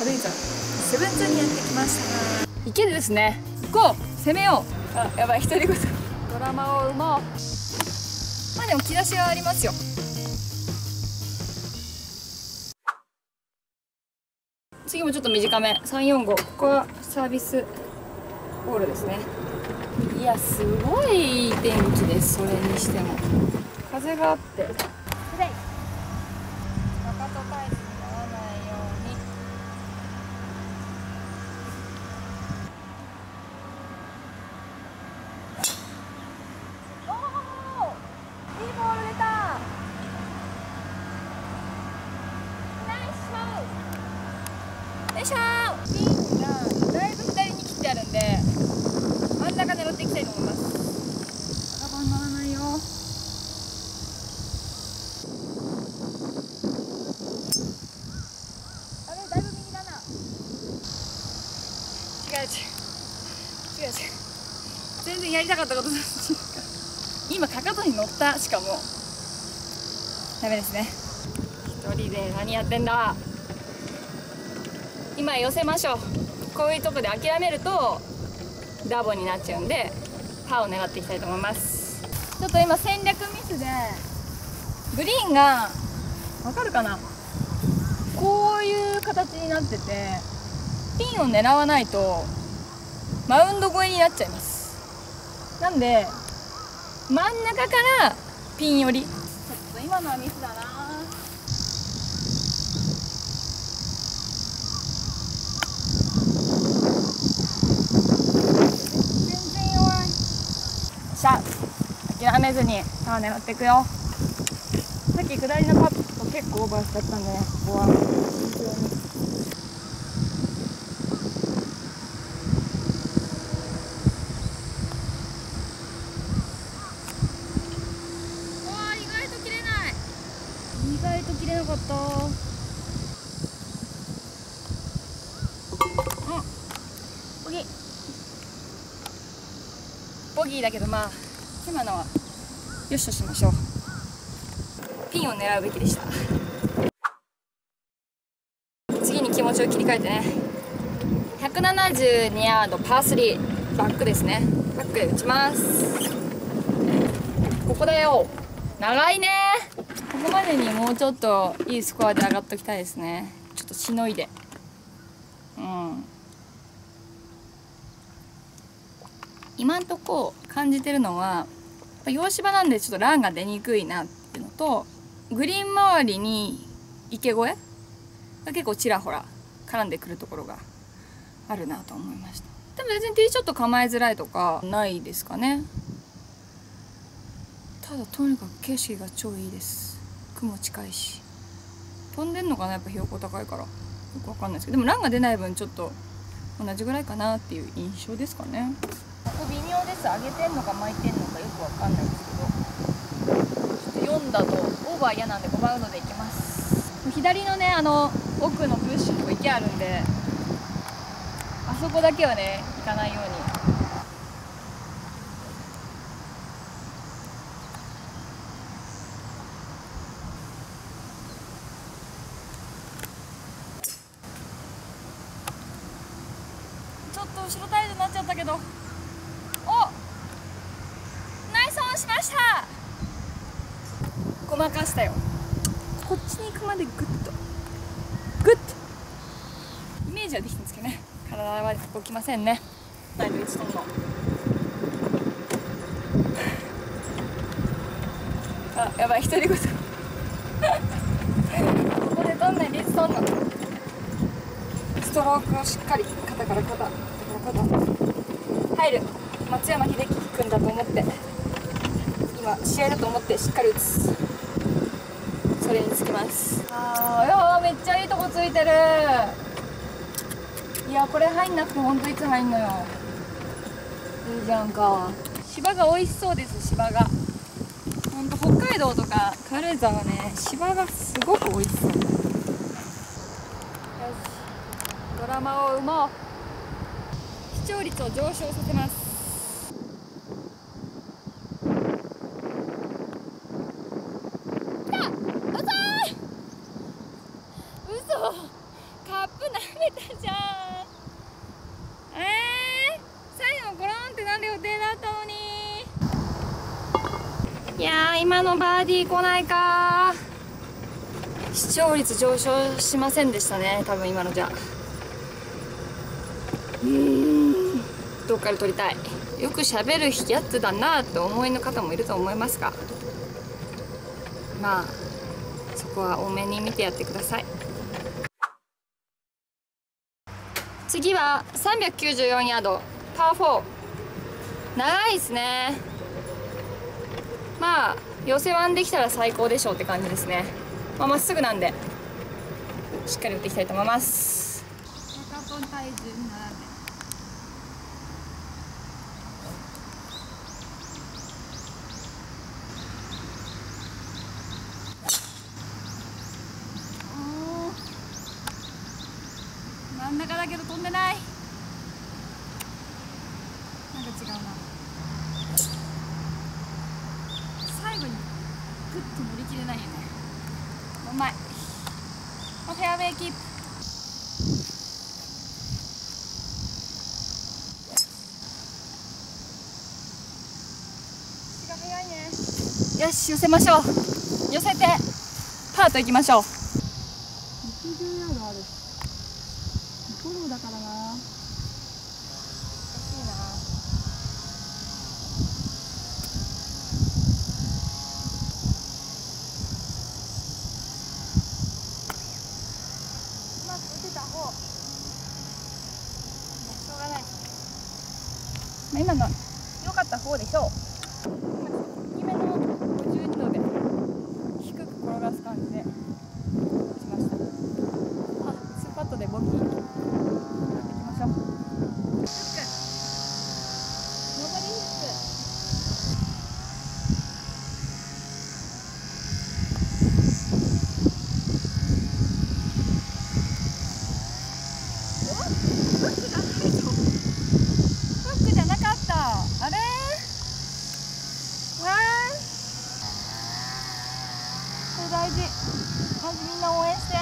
軽井沢セブンズにやってきました。いけるですね。こう攻めよう。あ、やばい、独り言。ドラマを生もう。まあでも兆しはありますよ。次もちょっと短め345。ここはサービスホールですね。いや、すごいいい天気です。それにしても風があってよいしょー。ピンがだいぶ左に切ってあるんで、真ん中狙っていきたいと思います。カバン乗らないよ。あれ、だいぶ右だな。違う全然やりたかったことだ。今かかとに乗った。しかもダメですね。一人で何やってんだ。今寄せましょう。こういうとこで諦めるとダボになっちゃうんで、パーを狙っていきたいと思います。ちょっと今戦略ミスでグリーンがわかるかな、こういう形になってて、ピンを狙わないとマウンド越えになっちゃいます。なんで真ん中からピン寄り。ちょっと今のはミスだな。諦めずにパー狙っていくよ。さっき下りのパット結構オーバーしちゃったんでね、ここは慎重に。おー、意外と切れない。意外と切れなかった。ボギー。ボギーだけど、まあ今のはよしとしましょう。ピンを狙うべきでした。次に気持ちを切り替えてね。172ヤードパー3、バックですね。バックで打ちます。ここだよ。長いね。ここまでにもうちょっといいスコアで上がっときたいですね。ちょっとしのいで、うん、今んとこ感じてるのは洋芝なんでちょっとランが出にくいなっていうのと、グリーン周りに池越えが結構ちらほら絡んでくるところがあるなと思いました。でも別にティーショット構えづらいとかないですかね。ただとにかく景色が超いいです。雲近いし、飛んでんのかな、やっぱ標高高いからよくわかんないですけど、でもランが出ない分ちょっと同じぐらいかなっていう印象ですかね。ここ微妙です。上げてんのか巻いてんのかよくわかんないんですけど、ちょっと4だとオーバー嫌なんで5番ウッドでいきます。左のね、奥のブッシュの池あるんで、あそこだけはね行かないように。ちょっと後ろタイルになっちゃったけど、しました。ごまかしたよ。こっちに行くまでグッとグッとイメージはできたんですけどね、体は動きませんね。タイトル1トンのあ、やばい、独り言ここでどんなに1トンのストロークをしっかり肩から肩入る、松山英樹君だと思って、今試合だと思ってしっかり打つ、それにつきます。あー、めっちゃいいとこついてる。いや、これ入んなくてもほんといつ入んのよ。いいじゃんか。芝が美味しそうです。芝がほんと北海道とか軽井沢はね、芝がすごく美味しそう。よし、ドラマを生もう。視聴率を上昇させます。カップ舐めた。今のバーディー来ないか。視聴率上昇しませんでしたね、多分今のじゃ。どっかで撮りたい。よく喋るやつだなって思いの方もいると思いますが、まあそこは多めに見てやってください。次は394ヤードパー4。長いですね。まあ寄せワンできたら最高でしょうって感じですね。まあ、まっすぐなんでしっかり打っていきたいと思います。真ん中だけど飛んでない。なんか違うな。最後にグッと乗り切れないよね。うまい。フェアウェイキープ。足が速いね。よし、寄せましょう。寄せてパート行きましょう。60ヤードある。フォローだからな。難しいな。うまく打てた方。もうしょうがない。まあ今の良かった方でしょう。今低めの50度で低く転がす感じで打ちました。あ、2パットでボギー。みんな応援して。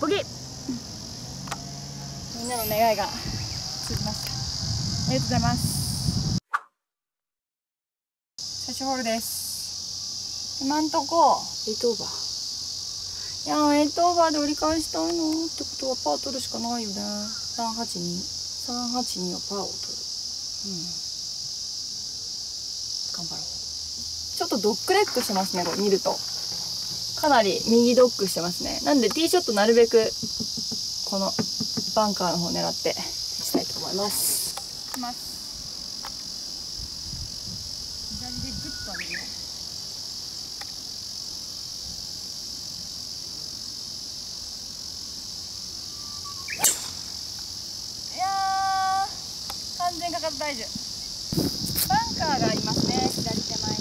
ボギー。みんなの願いが通じました。ありがとうございます。最初ホールです。今んとこ8オーバー。いやー、8オーバーで折り返したいのってことはパー取るしかないよね。382はパーを取る。頑張ろう。ちょっとドッグレッグしてますね、これ見ると。かなり右ドッグしてますね。なんでティーショットなるべくこのバンカーの方を狙って打ちたいと思います。いきます。左でグッと上げる。バンカーがありますね、左手前に。あ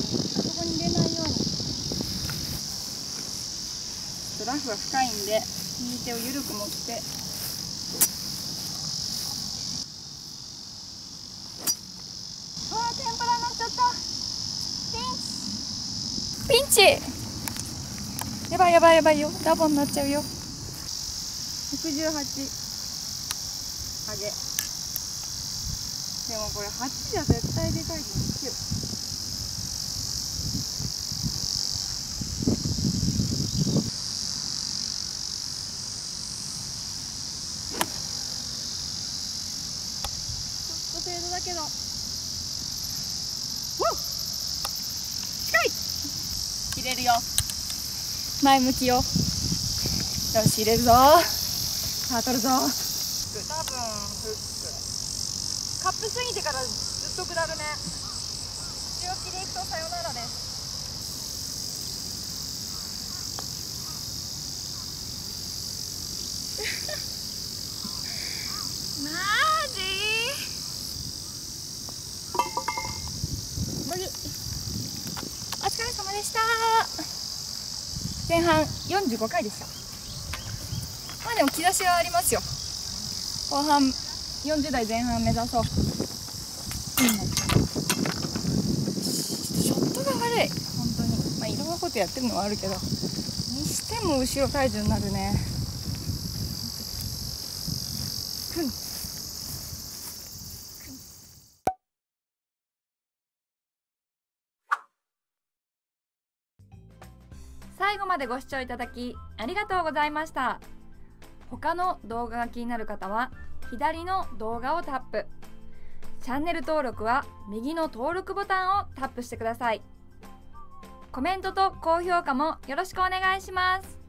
そこに入れないように。ちょっとラフが深いんで右手を緩く持って。うわー、天ぷらになっちゃった。ピンチピンチ。やばいやばいやばいよ、ダボになっちゃうよ。68上げ。でもこれ8じゃ絶対でかいのに9。ちょっと程度だけど。わっ、近い。入れるよ。前向きよ。よし、入れるぞ。さあ、取るぞ。多分フック。カップ過ぎてからずっと下るね。強気でいくとさよならです。マジ無理。お疲れ様でした。前半45回でした。まあでも兆しはありますよ。後半40代前半目指そう。ショットが悪い、本当に。まあいろんなことやってるのはあるけどにしてんも後ろ体重になるね。最後までご視聴いただきありがとうございました。他の動画が気になる方は左の動画をタップ、チャンネル登録は右の登録ボタンをタップしてください。コメントと高評価もよろしくお願いします。